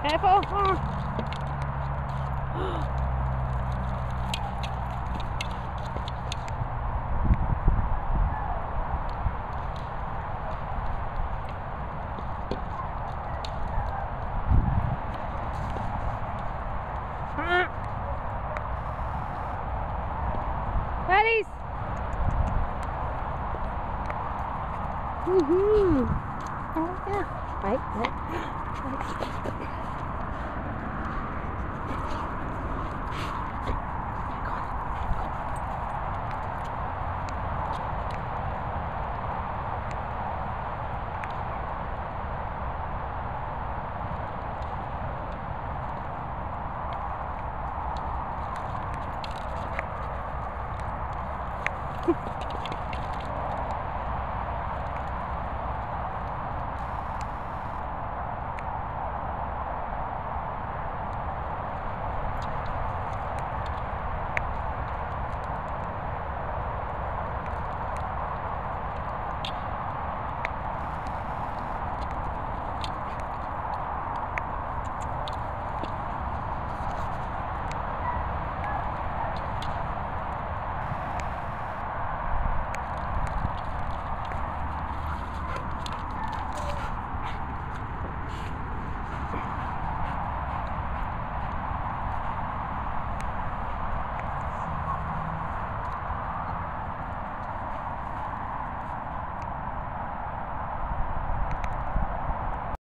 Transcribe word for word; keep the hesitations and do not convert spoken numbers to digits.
Careful. Oh. Ready? Woohoo! Oh yeah. Right, right, right.